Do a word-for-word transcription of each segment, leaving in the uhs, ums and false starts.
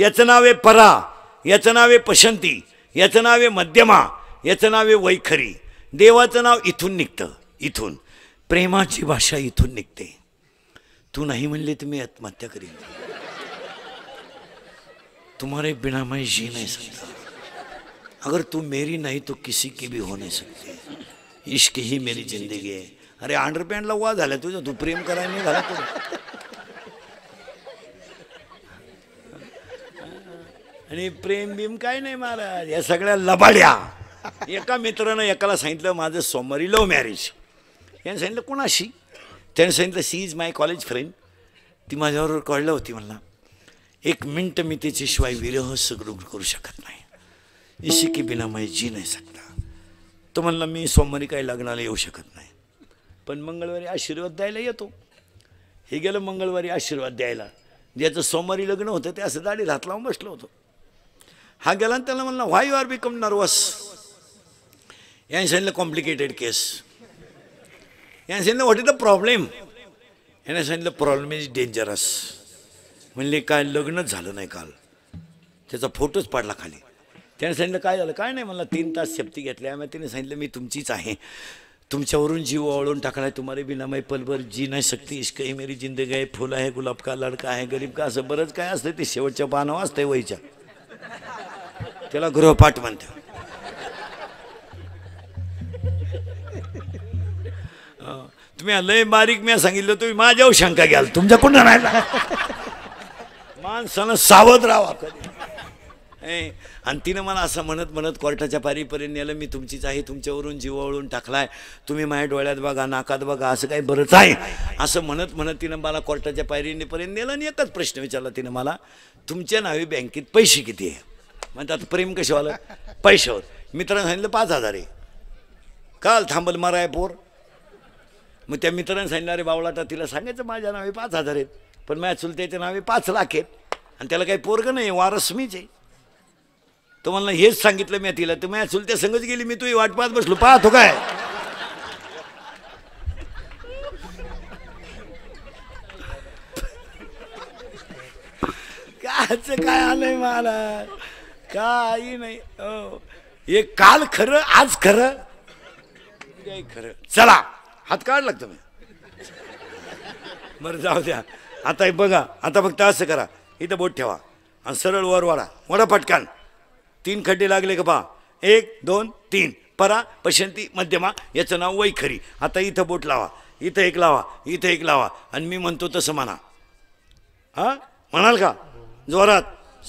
याचं नाव आहे परा, याचं नाव आहे पसंती, याचं नाव आहे मध्यमा, याचं नाव आहे वैखरी। देवाचं नाव इथून निघतं, इथून प्रेमाची भाषा इथून निघते। तू नहीं म्हणले तर मी आत्महत्या करीन, तुम्हारे बिना मैं जी नहीं सकता, अगर तू मेरी नहीं तो किसी की भी हो नहीं सकती, इश्क ही मेरी जिंदगी है। अरे अंडरपॅन्टला वा झाला तुझं, तू प्रेम करायला नाही झाला तुझं। आणि प्रेम बीम काय नाही महाराज, या सगळ्या लबाड्या। एका मित्राने एकाला सांगितलं माझं सोमवारी लव्ह मॅरेज, याने सांगितलं कोणाशी, त्याने सांगितलं she is my college friend, ती माझ्यावर कळलं होती। म्हणला एक मिनट मी तिच्याशिवाय विरह सुखरूप करू शकत नाही, इशिकी बिना मी जी नाही सकता। तो म्हणला मी सोमवारी काही लग्नाला येऊ शकत नाही, पण मंगळवारी आशीर्वाद द्यायला येतो। हे गेलं मंगळवारी आशीर्वाद द्यायला, ज्याचं सोमवारी लग्न होतं ते असं दाढी हात लावून बसलं होतं। हा गेला, त्याला म्हणला why you are become nervous, याने सांगितलं कॉम्प्लिकेटेड केस, याने सांगितलं व्हॉट इज द प्रॉब्लेम, याने सांगितलं प्रॉब्लेम इज डेंजरस। म्हणले काय लग्नच झालं नाही, काल त्याचा फोटोच पडला खाली। त्याने सांगितलं काय झालं, काय नाही म्हणला तीन तास शपथी घेतल्या, मग त्याने सांगितलं मी तुमचीच आहे, तुमच्यावरून जीव ओवळून टाकला है, तुम्हारे बिना मैं पलभर जी नाही सकती, इश्क ही मेरी जिंदगी है, फुला है, गुलाब का लड़का है, गरीब का, असं बरंच काय असतं ते शेवटच्या पानावर असतं वहीच्या, त्याला गृहपाठ म्हणतात। तुम्ही लय बारीक मी सांगितलं, तुम्ही माझ्यावर शंका घ्याल, तुमच्याकडून राहिला माणसानं सावध राहावा कधी। आणि तिने मला असं म्हणत म्हणत कोर्टाच्या पारीपर्यंत नेलं, मी तुमचीच आहे, तुमच्यावरून जीव ओवळून टाकलाय, तुम्ही माझ्या डोळ्यात बघा, नाकात बघा, असं काही बरंच आहे, असं म्हणत म्हणत तिनं मला कोर्टाच्या पायरीपर्यंत नेलं। आणि एकच प्रश्न विचारला तिनं मला, तुमच्या नावे बँकेत पैसे किती आहे? म्हणतात प्रेम कशावालं, पैशावर। मित्रानं सांगितलं पाच हजार आहे, काल थांबल मराय पोर। मग त्या मित्रानं सांगितलं अरे बावळाटा, तिला सांगायचं माझ्या नावे पाच हजार आहेत, पण माझ्या चुलत्याच्या नावे पाच लाख आहेत, आणि त्याला काही पोरगं नाही, वारस मीच आहे। तो म्हणला हेच सांगितलं मी तिला, तर माझ्या चुलत्या संगच गेली, मी तुझी वाट पाहत बसलो, पाहतो काय। कायच काय आलंय महाराज, काही नाही हो, हे काल खरं आज खरं काय खरं। चला हात काढ लागतो मी, बरं जाऊ द्या आता हे बघा, आता फक्त असं करा, इथं बोट ठेवा आणि सरळ वर वाढा, मोठा पटकन तीन खड्डे लागले का पहा, एक दोन तीन, परा पसंती मध्यमा, याचं नाव वैखरी। आता इथं बोट लावा, इथं एक लावा, इथं एक लावा, आणि मी म्हणतो तसं म्हणा, हां म्हणाल का जोरात,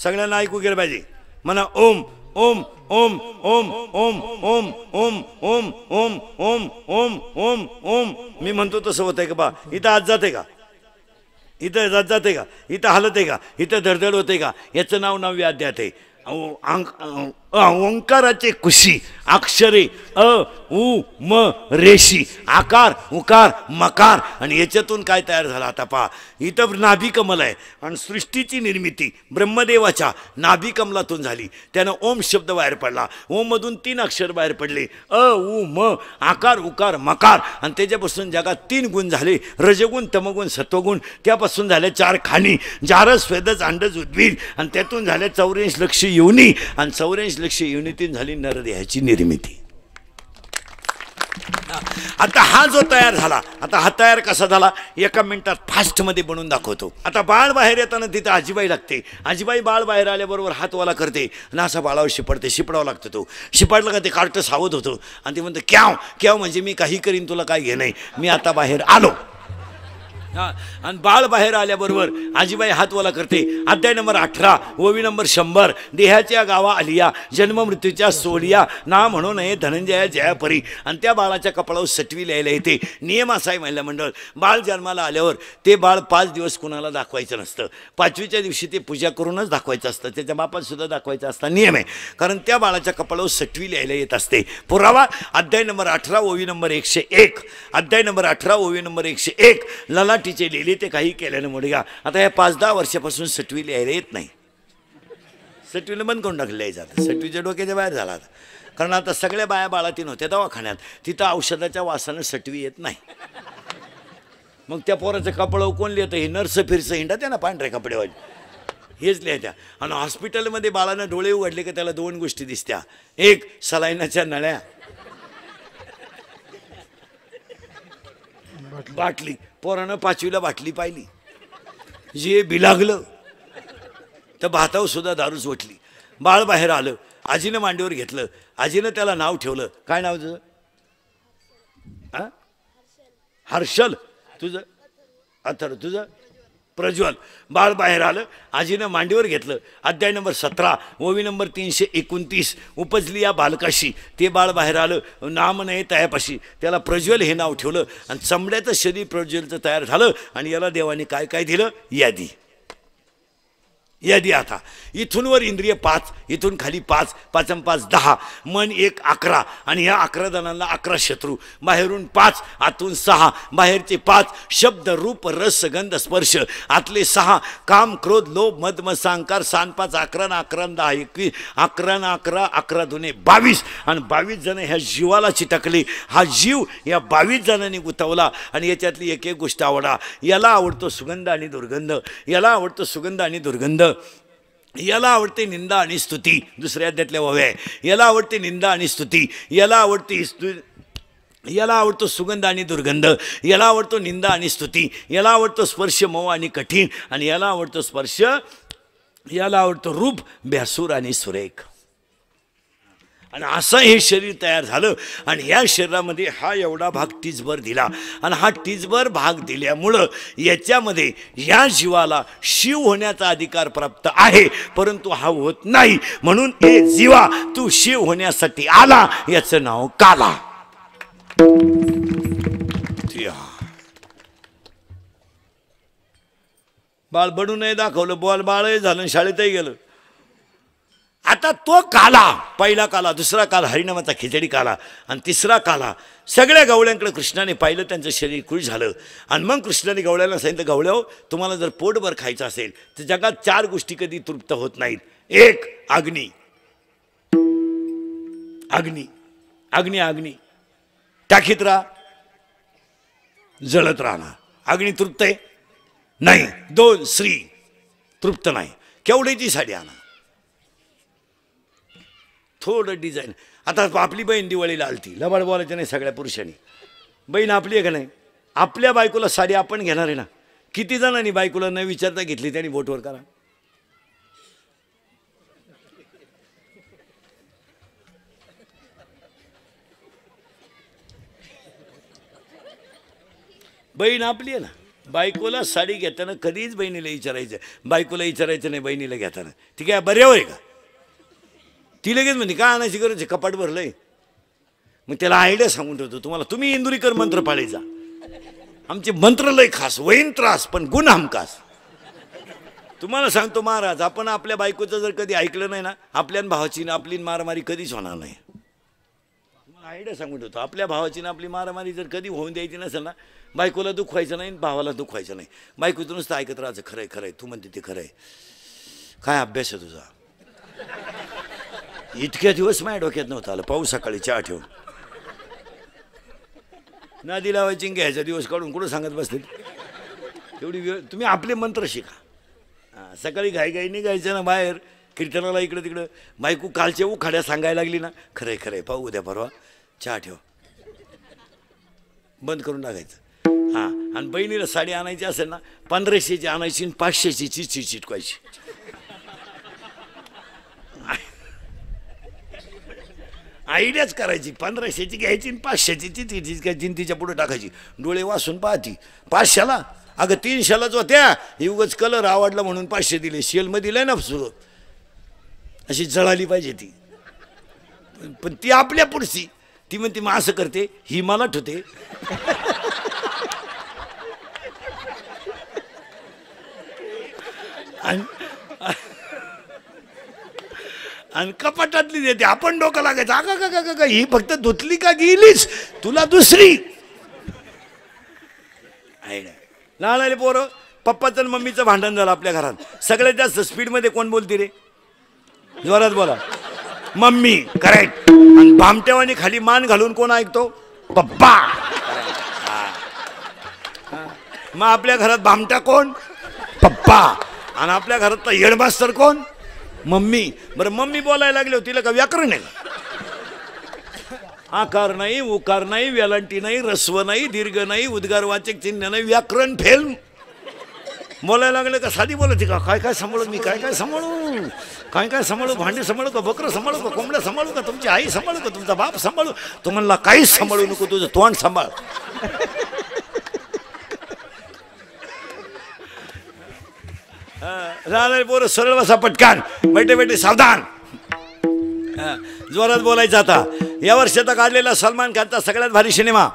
सगळ्यांना ऐकू गेलं पाहिजे। म्हणा ओम ओम ओम ओम ओम ओम ओम ओम ओम ओम ओम ओम ओम, मी म्हणतो तसं होतंय का पहा। इथं आज जाते का, इथं जात जाते का, इथं हलते का, इथं धडधड होते का, याचं नाव नव्या अध्यात आहे। ओंकाराचे कुशी अक्षरे अ उ म रेशी, आकार उकार मकार, आणि याच्यातून काय तयार झाला आता पहा। इथं नाभी कमल आहे, आणि सृष्टीची निर्मिती ब्रह्मदेवाच्या नाभी कमलातून झाली, त्यानं ओम शब्द बाहेर पडला, ओम मधून तीन अक्षर बाहेर पडले अ उ म, आकार उकार मकार, आणि त्याच्यापासून जगात तीन गुण झाले, रजगुण तमगुण सत्वगुण, त्यापासून झाल्या चार खाणी, जारस स्वेदज अंडज उद्वीद, आणि त्यातून झाल्या चौऱ्याऐंशी लक्ष युनी, आणि चौऱ्याऐंशी लक्ष युनितीन झाली नरदेहाची निर्मिती। आता हा जो तयार झाला, आता हा तयार कसा झाला एका मिनिटात फास्ट मध्ये बनवून दाखवतो। आता बाळ बाहेर येताना तिथे आजीबाई लागते, आजीबाई बाळ बाहेर आल्याबरोबर हात वाला करते, आणि असा बाळावर शिपडते, शिपडावं लागतं, तो शिपडला का ते कार्ट सावध होतं, आणि ते म्हणतं क्याव क्याव, म्हणजे मी काही करीन तुला काय घे नाही, मी आता बाहेर आलो। आणि बाळ बाहेर आल्याबरोबर आजीबाई हातवाला करते। अध्याय नंबर अठरा, ओवी नंबर शंभर, देहाच्या गावा आलिया, जन्ममृत्यूच्या सोलिया, ना म्हणू नये धनंजया जयापरी। आणि त्या बाळाच्या कपाळावर सटवी लिहायला येते। नियम असा आहे महिला मंडळ, बाळ जन्माला आल्यावर ते बाळ पाच दिवस कुणाला दाखवायचं नसतं, पाचवीच्या दिवशी ते पूजा करूनच दाखवायचं असतं, त्याच्या बापातसुद्धा दाखवायचं असता नियम आहे, कारण त्या बाळाच्या कपाळावर सटवी लिहायला येत असते। पुरावा अध्याय नंबर अठरा ओवी नंबर एकशे एक, अध्याय नंबर अठरा ओवी नंबर एकशे एक, लला टीचे लिहिले ते काही केल्यानं मुलगा। आता या पाच दहा वर्षापासून सटवी लिहायला येत नाही, सटवीला बंद करून टाकले आहे, जात सटवीच्या डोक्याच्या बाहेर झाला, कारण आता सगळ्या बाया बाळातीन होत्या दवाखान्यात, तिथं औषधाच्या वासानं सटवी येत नाही। मग त्या पोराचं कपडं कोण लिहितं, हे नर्स फिरसं हिंडा, त्यांना पांढरे कपडे वाज, हेच लिहायच्या. आणि हॉस्पिटलमध्ये बाळांना डोळे उघडले की त्याला दोन गोष्टी दिसत्या, एक सलायनाच्या नळ्या बाटली. पोरानं पाचवीला बाटली पाहिली, जे बिलागलं तर भातावर सुद्धा दारूच ओतली. बाळ बाहेर आलं, आजीने मांडीवर घेतलं, आजीने त्याला नाव ठेवलं. काय नाव तुझं? हां हर्षल. तुझं? अथर्व. तुझं? प्रज्वल. बाळ बाहेर आलं, आजीने मांडीवर घेतलं. अध्याय नंबर सतरा, ओवी नंबर तीनशे एकोणतीस. उपजली या बालकाशी, ते बाळ बाहेर आलं, नाम नये तयापाशी. त्याला प्रज्वल हे नाव ठेवलं आणि चमड्याचं शरीर प्रज्वलचं तयार झालं. आणि याला देवाने काय काय दिलं यादी यादी. आता इथून वर इंद्रिय पाच, इथून खाली पाच, पाच पाच दहा, मन एक अकरा. आणि ह्या अकरा जणांना अकरा शत्रू. बाहेरून पाच, आतून सहा. बाहेरचे पाच शब्द रूप रस गंध स्पर्श. आतले सहा काम क्रोध लोभ मद मत्साहंकार. सांपाच अकरा ना अकरा दहा एकवीस, अकरा ना अकरा अकरा दुने बावीस. आणि बावीस जण ह्या जीवाला चिटकले. हा जीव या बावीस जणांनी गुंतवला. आणि याच्यातली एक एक गोष्ट आवडा. याला आवडतो सुगंध आणि दुर्गंध, याला आवडतो सुगंध आणि दुर्गंध. याला आवडते निंदा आणि स्तुती. दुसऱ्या अध्यायातल्या ओव्या आहे. याला आवडते निंदा आणि स्तुती, याला आवडते स्तु याला आवडतो सुगंध आणि दुर्गंध, याला आवडतो निंदा आणि स्तुती, याला आवडतो स्पर्श मऊ आणि कठीण, आणि याला आवडतो स्पर्श, याला आवडतो रूप भ्यासूर आणि सुरेख. आणि असं हे शरीर तयार झालं. आणि ह्या शरीरामध्ये हा एवढा भाग टीजभर दिला. आणि हा टीजभर भाग दिल्यामुळं याच्यामध्ये या जीवाला शिव होण्याचा अधिकार प्राप्त आहे, परंतु हा होत नाही. म्हणून हे जीवा, तू शिव होण्यासाठी आला, याचं नाव काला. बाळ बडूनही दाखवलं, बॉल बाळही झालं, शाळेतही गेलं. आता तो काला, पहिला काला, दुसरा काला हरिनामाचा खिचडी काला, आणि तिसरा काला. सगळ्या गवळ्यांकडे कृष्णाने पाहिलं, त्यांचं शरीर कुळ झालं. आणि मग कृष्णाने गवळ्याला सांगितलं, गवळ्या हो, तुम्हाला जर पोटभर खायचं असेल तर जगात चार गोष्टी कधी तृप्त होत नाहीत. एक अग्नी, अग्नी अग्नी अग्नी टाकीत राहा, जळत राहणार. अग्नी तृप्त आहे नाही. दोन श्री, तृप्त नाही. केवढ्याची साडी आणा, थोडं डिझाईन. आता आपली बहीण दिवाळीला आलती, लबाड बोलायचं नाही सगळ्या पुरुषांनी. बहीण आपली आहे का नाही, आपल्या बायकोला साडी आपण घेणार आहे ना. किती जणांनी बायकोला न विचारता घेतली, त्यांनी बोटवर करा. बहीण आपली आहे ना, बायकोला साडी घेताना कधीच बहिणीला विचारायचं, बायकोला विचारायचं नाही बहिणीला घेताना. ठीक आहे, बऱ्यावर आहे का ती लगेच म्हणजे काय आणायची गरज आहे, कपाट भरलंय. मग त्याला आयडिया सांगून ठेवतो तुम्हाला, तुम्ही इंदुरीकर मंत्र पाळी जा. आमचे मंत्र लय खास, वैन त्रास पण गुण हमखास. तुम्हाला सांगतो महाराज, आपण आपल्या बायकोचं जर कधी ऐकलं नाही ना, आपल्या भावाची ना आपली मारामारी कधीच होणार नाही. तुम्हाला आयडिया सांगून ठेवतो, आपल्या भावाची ना आपली मारामारी जर कधी होऊन द्यायची नसेल ना, बायकोला दुखवायचं नाही, भावाला दुखवायचं नाही. बायकोचं नुसतं ऐकत राहायचं, खरंय खरंय तू म्हणते ते खरंय. काय अभ्यास आहे तुझा, इतक्या दिवस माझ्या डोक्यात नव्हतं आलं. पाऊस सकाळी चहा ठेवून नादी लावायची, घ्यायचा दिवस काढून कुठं सांगत बसते तेवढी वेळ. तुम्ही आपले मंत्र शिका. सकाळी घाईघाई निघायचं ना बाहेर कीर्तनाला इकडं तिकडं. बायको कालच्या उखाड्या सांगायला लागली ना, खरंय खरंय पाहू उद्या परवा चहा ठेव, बंद करून टाकायचं. हां, आणि बहिणीला साडी आणायची असेल ना, पंधराशेची आणायची आणि पाचशेची चिची चिटकायची. आयडियाच करायची, पंधराशेची घ्यायची आणि पाचशेची चिती काय जिंतीच्या पुढे टाकायची. डोळे वासून पाहती, पाचशेला अगं तीनशेलाच होत्या, युगच कलर आवडला म्हणून पाचशे दिले, शेलमध्ये दिले ना. सुरू अशी जळाली पाहिजे ती, पण ती आपल्या पुढची. ती म्हणते मग असं करते, ही मला ठेवते. आणि कपाटातली देते, आपण डोकं लागायचं. अगं का का का ही फक्त धुतली का गेलीच, तुला दुसरी. लहान आले पोरं, पप्पाचं मम्मीचं भांडण झालं आपल्या घरात. सगळ्यात जास्त स्पीडमध्ये कोण बोलते रे, जोरात बोला. Mummy correct. आणि भामट्यावानी खाली मान घालून कोण ऐकतो, पप्पा. मग आपल्या घरात भामटा कोण, पप्पा. आणि आपल्या घरातला हेडमास्टर कोण? मम्मी। बर मम्मी बोलायला लागली होती, तिला का व्याकरण आहे? आकार नाही, उकार नाही, वेलांटी नाही, रस्व नाही, दीर्घ नाही, उद्गारवाचक चिन्ह नाही, व्याकरण फेल। बोलायला लागले का साधी बोलती का? काय काय सांभाळू मी? काय काय सांभाळू? काय काय सांभाळू? भांडी सांभाळू का? बकरं सांभाळू का? कोंबड्या सांभाळू का? तुमची आई सांभाळू का? तुमचा बाप सांभाळू? तो म्हणला काहीच सांभाळू नको, तुझं तोंड सांभाळ। राहणारे पोरं सरळ बसा पटकन, बैठे बैठे सावधान, जोरात बोलायचं। आता या वर्षात काढलेला सलमान खानचा सगळ्यात भारी सिनेमा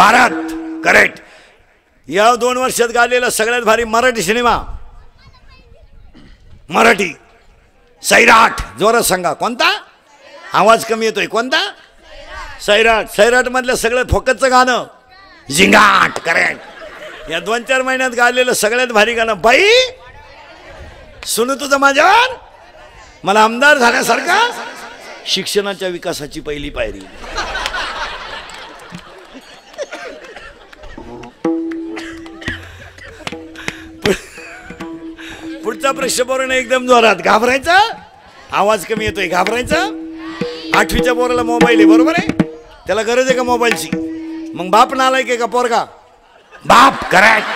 भारत, करेक्ट। या दोन वर्षात काढलेला सगळ्यात भारी मराठी सिनेमा, मराठी सैराट। जोरात सांगा कोणता? आवाज कमी येतोय, कोणता? सैराट। सैराट मधलं सगळ्यात फोकसचं गाणं झिंगाट, करेक्ट। या दोन चार महिन्यात गायलेलं सगळ्यात भारी गाणं बाई सुनू तुझं माझ्यावर, मला आमदार झाल्यासारखा। शिक्षणाच्या विकासाची पहिली पायरी। पुढचा प्रश्न बोलणं एकदम जोरात, घाबरायचा, आवाज कमी येतोय, घाबरायचा। आठवीच्या पोराला मोबाईल आहे, बरोबर आहे? त्याला गरज आहे का मोबाईलची? मग बाप नालायक आहे का पोरगा? बाप, करेक्ट।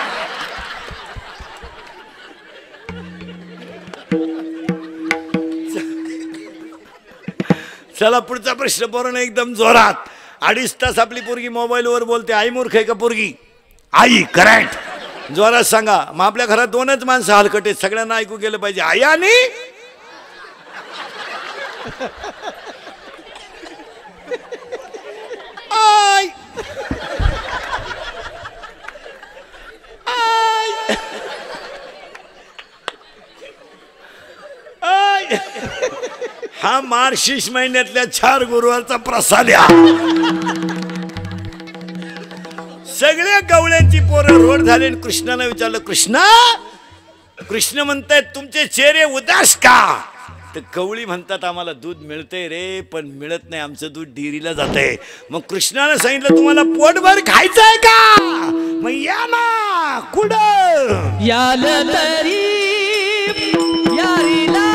चला पुढचा प्रश्न बोलणं एकदम जोरात। अडीच तास आपली पोरगी मोबाईलवर बोलते, आई मूर्ख आहे का पोरगी? आई, करेक्ट। जोरात सांगा। मग आपल्या घरात दोनच माणसं हलकट आहेत, सगळ्यांना ऐकू गेलं पाहिजे, आई आणि आई। हा मार्शिष महिन्यातल्या चार गुरुवारचा प्रसाद या। सगळ्या गवळ्यांची पोरं रोड झाले, कृष्णाने विचारलं, कृष्णा कृष्ण म्हणतायत तुमचे चेहरे उदास का? तर गवळी म्हणतात आम्हाला दूध मिळतंय रे, पण मिळत नाही, आमचं दूध डेअरीला जातंय। मग कृष्णाने सांगितलं तुम्हाला पोटभर खायचं आहे का? मग या ना, कुठं यालं तरी यारीला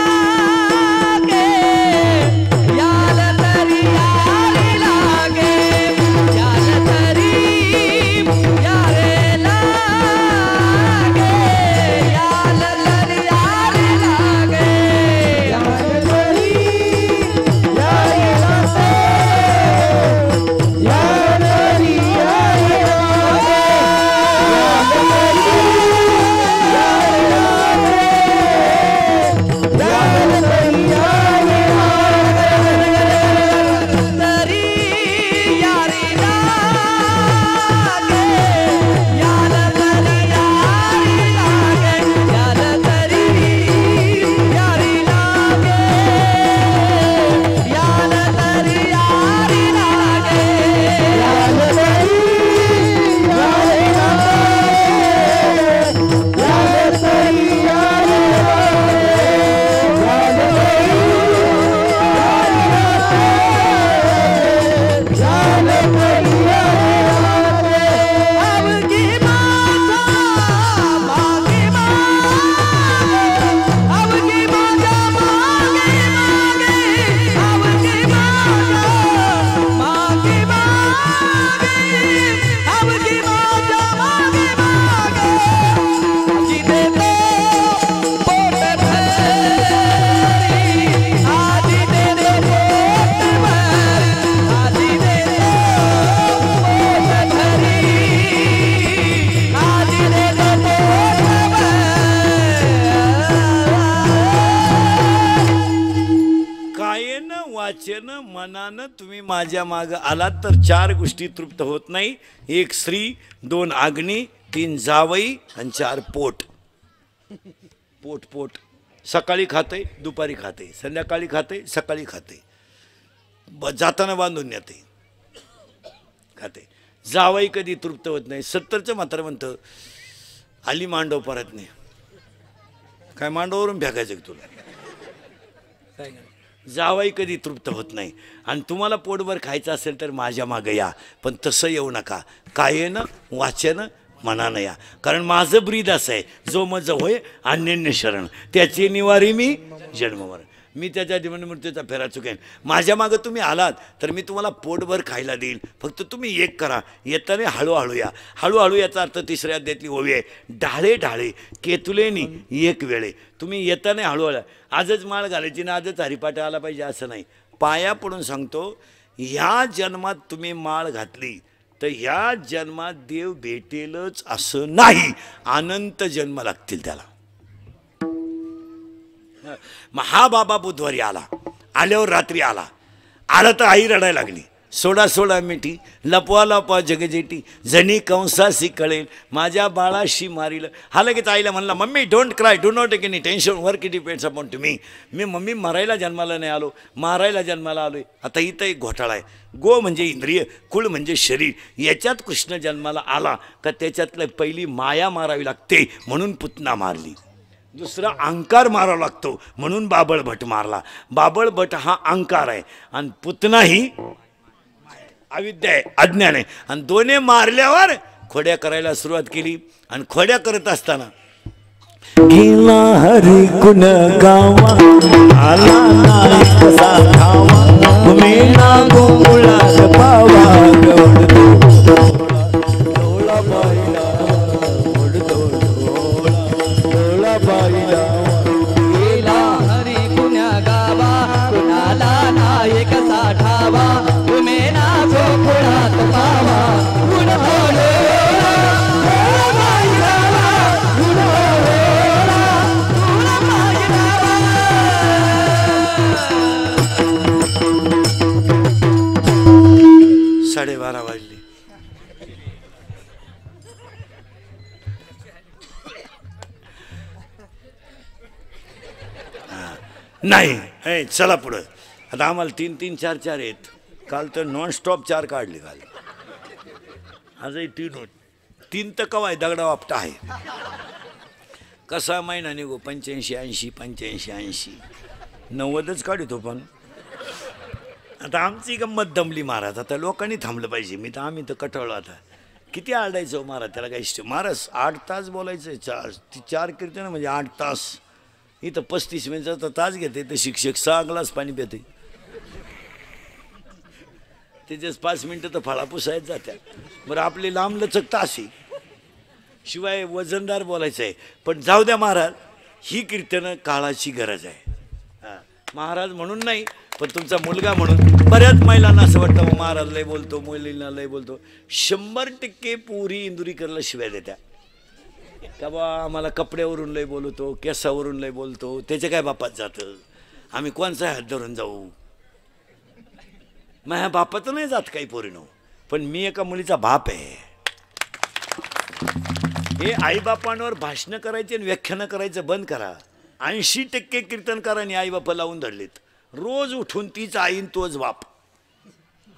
तुम्ही माझ्या माग आलात तर चार गोष्टी तृप्त होत नाही, एक स्त्री, दोन अग्नी, तीन जावई आणि चार पोट। पोट पोट सकाळी खाते, दुपारी खाते, संध्याकाळी खाते, सकाळी खाते, जाताना बांधून येते, खाते। जावई कधी तृप्त होत नाही। सत्तरचं मात्र म्हणतं आली मांडव परत नाही, काय मांडवावरून फेकायचं तुला? जावई कधी तृप्त होत नाही। आणि तुम्हाला पोटभर खायचं असेल तर माझ्या मागे या, पण तसं येऊ नका। कायेनं वाचेनं मनानया कारण माझं ब्रीद असं आहे जो मज होय अन्यन्य शरण त्याची निवारी मी जन्मवर। मी त्याच्या जीवन मृत्यूचा फेरा चुकेन। माझ्या मागे तुम्ही आलात तर मी तुम्हाला पोटभर खायला देईल, फक्त तुम्ही एक करा येताना हळूहळू या। हळूहळू याचा अर्थ तिसऱ्या अध्यायातली ओवी आहे, ढाळे ढाळे केतुलेनी एक वेळे। तुम्ही येताना हळूहळू आजच माळ घालायची ना आजच हरिपाठ आला पाहिजे असं नाही। पाया पडून सांगतो ह्या जन्मात तुम्ही माळ घातली तर ह्या जन्मात देव भेटेलच असं नाही, अनंत जन्म लागतील त्याला। महा बाबा बुधवारी आला, आल्यावर रात्री आला, आला तर आई रडायला लागली, सोडा सोडा मिठी लपवा लपवा जगजेटी जनी कंसाशी कळेल माझ्या बाळाशी मारील। हा लगेच आईला म्हणला mummy don't cry do not take any tension work it depends upon to me. मी मम्मी मरायला जन्माला नाही आलो, मारायला जन्माला आलो। आता इथं एक घोटाळा आहे, गो म्हणजे इंद्रिय कुळ म्हणजे शरीर, याच्यात कृष्ण जन्माला आला का त्याच्यातलं पहिली माया मारावी लागते म्हणून पुतना मारली, दुसरा अहंकार मारावा लागतो म्हणून बाबळभट मारला। बाबळभट हा अहंकार आहे आणि पुतना ही अविद्या आहे अज्ञान आहे आणि दोन्ही मारल्यावर खोड्या करायला सुरुवात केली आणि खोड्या करत असताना गेला हरी गुण गावा आला नायक साधावा मेला गोकुळा पावा डोळा बाईला ओढतो डोळा डोळा बाईला गेला हरी गुण गावा आला नायक साधावा मेला साढ़े बारह वाजले। नहीं चला पुढे, आता आम्हाला तीन तीन चार चार आहेत, काल तर नॉन स्टॉप चार काढले काल, आजही तीन होत। तीन तर कवाय दगडा वापटा आहे, कसा महिना निघो पंच्याऐंशी ऐंशी पंच्याऐंशी ऐंशी नव्वदच काढतो। पण आता आमची गंमत दमली महाराज, आता लोकांनी थांबलं पाहिजे। मी तर आम्ही तर कठवलं, आता किती आरडायचो महाराज त्याला काही इष्ट महाराज। आठ तास बोलायचं आहे, चार ती चार कीर्तनं म्हणजे आठ तास, इथं पस्तीस मिनिटाचा तास घेते, तर शिक्षक सहा ग्लास पाणी पिते, त्याच्याच पाच मिनटं तर फळापूस आहेत जात्या। बरं आपली लांब लचक ताशी, शिवाय वजनदार बोलायचं आहे, पण जाऊ द्या महाराज ही कीर्तनं काळाची गरज आहे महाराज म्हणून नाही पण तुमचा मुलगा म्हणून। बऱ्याच महिलांना असं वाटतं महाराज लय बोलतो मुलींना लय बोलतो, शंभर टक्के पोरी इंदुरीकरला शिव्या देत्या का बा आम्हाला कपड्यावरून लय बोलतो केसावरून लय बोलतो, त्याच्या काय बापात जातं आम्ही कोणचा हात धरून जाऊ, माझ्या बापाचं नाही जात काही पोरीनो, पण मी एका मुलीचा बाप आहे। हे आईबापांवर भाषणं करायची आणि व्याख्यानं करायचं बंद करा। ऐंशी टक्के कीर्तनकारांनी आईबापा लावून धरलेत, रोज उठून तीच आईन तोच बाप।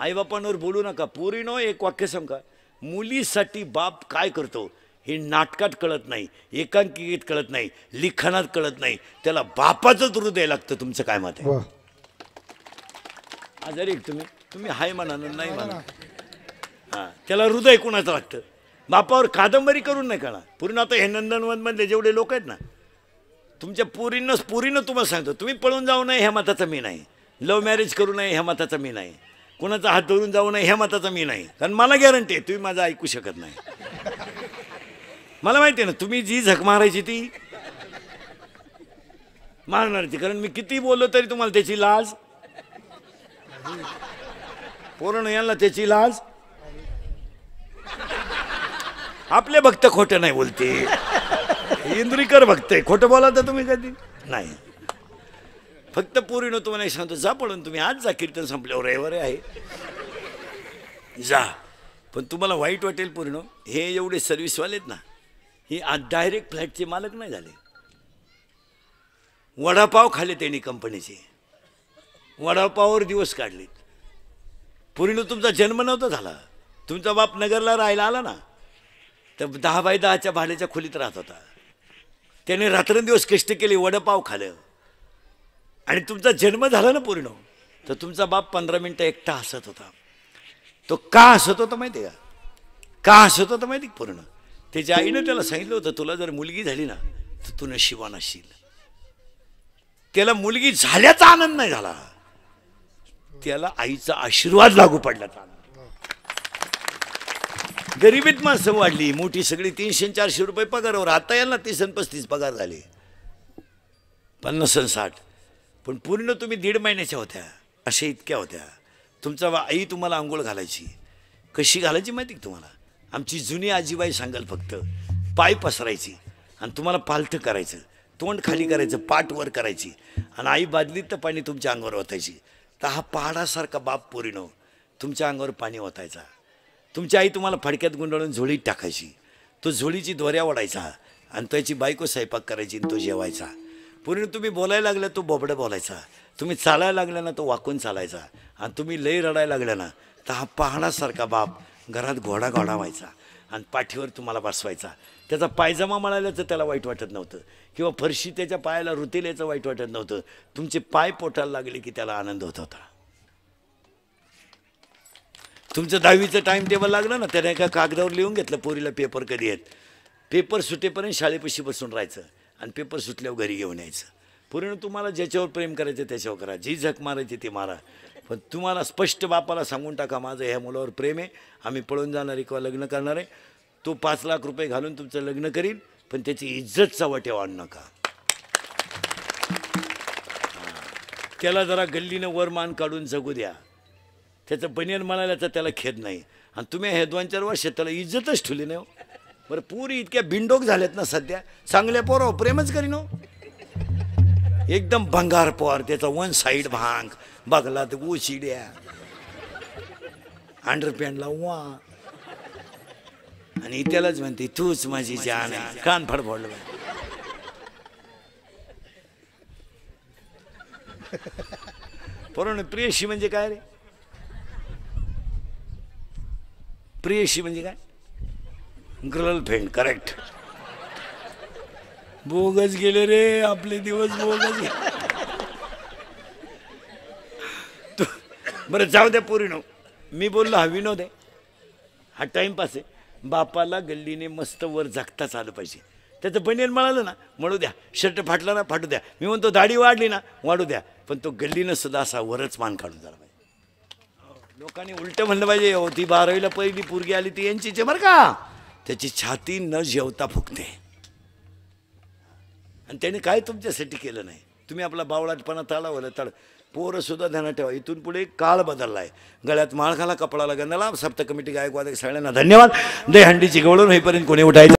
आईबापांवर बोलू नका पोरीनो, एक वाक्य सांगा मुलीसाठी बाप काय करतो हे नाटकात कळत नाही, एकांकिकेत कळत नाही, लिखाणात कळत नाही, त्याला बापाचं हृदय लागतं। तुमचं काय मत आहे? आजारी तुम्ही तुम्ही हाय म्हणा नाही म्हणा, हां त्याला हृदय कुणाचं लागतं बापावर कादंबरी करून नाही कळणार पूर्ण। आता हे नंदनवनमधले जेवढे लोक आहेत ना तुमच्या पुरीनं पुरीनं तुम्हाला सांगतो, तुम्ही पळून जाऊ नये ह्या मताचं मी नाही, लव्ह मॅरेज करू नये ह्या मताचं मी नाही, कोणाचा हात धरून जाऊ नये ह्या मताचं मी नाही, कारण मला गॅरंटी आहे तुम्ही माझं ऐकू शकत नाही। मला माहिती आहे ना तुम्ही जी झक मारायची ती मारणार ती, कारण मी किती बोललो तरी तुम्हाला त्याची लाज पोरण यांना त्याची लाज। आपले भक्त खोटं नाही बोलते, इंदुरीकर भक्त आहे, खोटं बोलाता तुम्ही कधी नाही। फक्त पोरीनं तुम्हाला सांगतो जा पळून तुम्ही आज जा, कीर्तन संपल्यावर रविवार आहे जा। पण तुम्हाला वाईट वाटेल पोरीनो, हे एवढे सर्व्हिसवालेत ना हे आज डायरेक्ट फ्लॅटचे मालक नाही झाले, वडापाव खाले त्यांनी कंपनीचे, वडापावर दिवस काढलेत। पुरीनं तुमचा जन्म नव्हता झाला, तुमचा बाप नगरला राहायला आला ना तर दहा बाय दहाच्या भाड्याच्या खोलीत राहत होता, त्याने रात्रंदिवस कष्ट केले वडापाव खालं आणि तुमचा जन्म झाला ना पूर्ण, तर तुमचा बाप पंधरा मिनटं एकटा हसत होता। तो का हसत होता माहिती आहे का? का हसत होता माहिती पूर्ण? त्याच्या आईने त्याला सांगितलं होतं तुला जर मुलगी झाली ना तर तू नशिबवान असशील। त्याला मुलगी झाल्याचा आनंद नाही झाला, त्याला आईचा आशीर्वाद लागू पडला। गरिबीत माणसं वाढली मोठी सगळी, तीनशे चारशे रुपये पगारावर। आता याला तीस पस्तीस पगार झाले, पन्नास साठ, पण पूर्ण तुम्ही दीड महिन्याच्या होत्या अशा इतक्या होत्या। तुमचा आई तुम्हाला आंघोळ घालायची, कशी घालायची माहिती तुम्हाला? आमची जुनी आजीबाई सांगाल, फक्त पाय पसरायची आणि तुम्हाला पालथं करायचं, तोंड खाली करायचं, पाठ वर करायची आणि आई बादलीत तर पाणी तुमच्या अंगावर ओतायची। तर हा पहाडासारखा बाप पोरीनो तुमच्या अंगावर पाणी ओतायचा, तुमची आई तुम्हाला फडक्यात गुंडाळून झोळीत टाकायची, तो झोळीची दोऱ्या ओढायचा आणि त्याची बायको स्वयंपाक करायची, तो जेवायचा। पूर्ण तुम्ही बोलायला लागला तो बोबडं बोलायचा, तुम्ही चालायला लागला ना तो वाकून चालायचा, आणि तुम्ही लय रडायला लागला ना तर हा पहाडासारखा बाप घरात घोडा घोडा व्हायचा आणि पाठीवर तुम्हाला बसवायचा। त्याचा पायजमा मळाल्याचं त्याला वाईट वाटत नव्हतं, किंवा फरशी त्याच्या पायाला रुतेल्याचं वाईट वाटत नव्हतं। तुमचे पाय पोटायला लागले की त्याला आनंद होत होता। तुमचं दहावीचं टाइम टेबल लागलं ना, त्याने एका कागदावर लिहून घेतलं पोरीला पेपर कधी आहेत, पेपर सुटेपर्यंत शाळेपाशी बसून राहायचं आणि पेपर सुटल्यावर घरी घेऊन यायचं। पूर्ण तुम्हाला ज्याच्यावर प्रेम करायचं त्याच्यावर करा, जी झक मारायची ती मारा, पण तुम्हाला स्पष्ट बापाला सांगून टाका माझं ह्या मुलावर प्रेम आहे, आम्ही पळून जाणार किंवा लग्न करणार आहे। तो पाच लाख रुपये घालून तुमचं लग्न करील, पण त्याची इज्जत चव्हाट्यावर आणू नका। त्याला जरा गल्लीनं वर मान काढून जगू द्या, त्याचं बनियन म्हणाल्याचा त्याला खेद नाही। आणि तुम्ही हे दोन चार वर्ष त्याला इज्जतच ठेवली नाही हो। बरं पुरी इतक्या बिंडोक झाल्यात ना सध्या, चांगल्या पोरावर प्रेमच करीन हो, एकदम भंगार पोर, त्याचा वन साईड भांग, बघला तर गो चिड्या, अंडरपॅन्टला वा, आणि त्यालाच म्हणते तूच माझी जान आहे, कान फडफडलं। पोरांनो प्रियशी म्हणजे काय रे? प्रियशी म्हणजे काय? Girlfriend, correct. बोगस गेले रे आपले दिवस, बोगस गेले। बरं जाऊ द्या पोरीनो, मी बोललो हा विनोद आहे, हा टाइमपास आहे। बापाला गल्लीने मस्त वर जागताच आलं पाहिजे। त्याचं बनियन म्हणालं ना म्हणू द्या, शर्ट फाटला ना फाटू द्या, मी म्हणतो दाढी वाढली ना वाढू द्या, पण तो गल्लीनं सुद्धा असा वरच मान काढून झाला पाहिजे। लोकांनी उलटं म्हणलं पाहिजे हो ती बारावीला पहिली पोरगी आली ती यांचीच आहे बरं का, त्याची छाती न जेवता फुकते आणि त्याने काय तुमच्यासाठी केलं नाही। तुम्ही आपला बावळाटपणा ताळावलं ताळ। पोरंसुद्धा ध्यानात ठेवा, इथून पुढे काळ बदलला आहे। गळ्यात माळ घाला, कपडाला गंधाला। सप्त कमिटी गायकवाद सगळ्यांना धन्यवाद। दहीहंडीची गवळण होईपर्यंत कोणी उठायचं